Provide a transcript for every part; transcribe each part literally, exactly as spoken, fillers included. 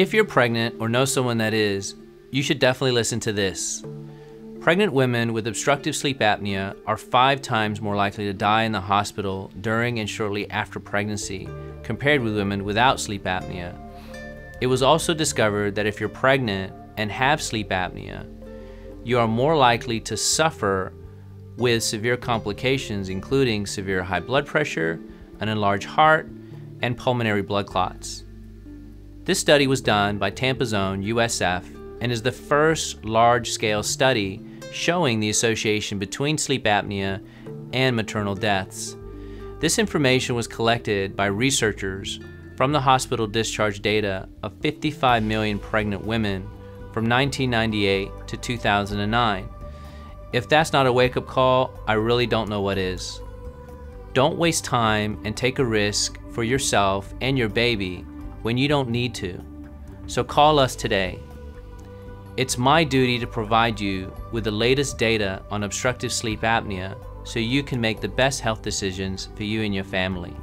If you're pregnant or know someone that is, you should definitely listen to this. Pregnant women with obstructive sleep apnea are five times more likely to die in the hospital during and shortly after pregnancy compared with women without sleep apnea. It was also discovered that if you're pregnant and have sleep apnea, you are more likely to suffer with severe complications, including severe high blood pressure, an enlarged heart, and pulmonary blood clots. This study was done by Tampa's own U S F and is the first large-scale study showing the association between sleep apnea and maternal deaths. This information was collected by researchers from the hospital discharge data of fifty-five million pregnant women from nineteen ninety-eight to two thousand nine. If that's not a wake-up call, I really don't know what is. Don't waste time and take a risk for yourself and your baby when you don't need to. So call us today. It's my duty to provide you with the latest data on obstructive sleep apnea so you can make the best health decisions for you and your family.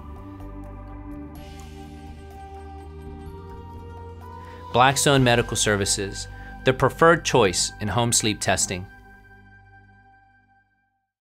Blackstone Medical Services, the preferred choice in home sleep testing.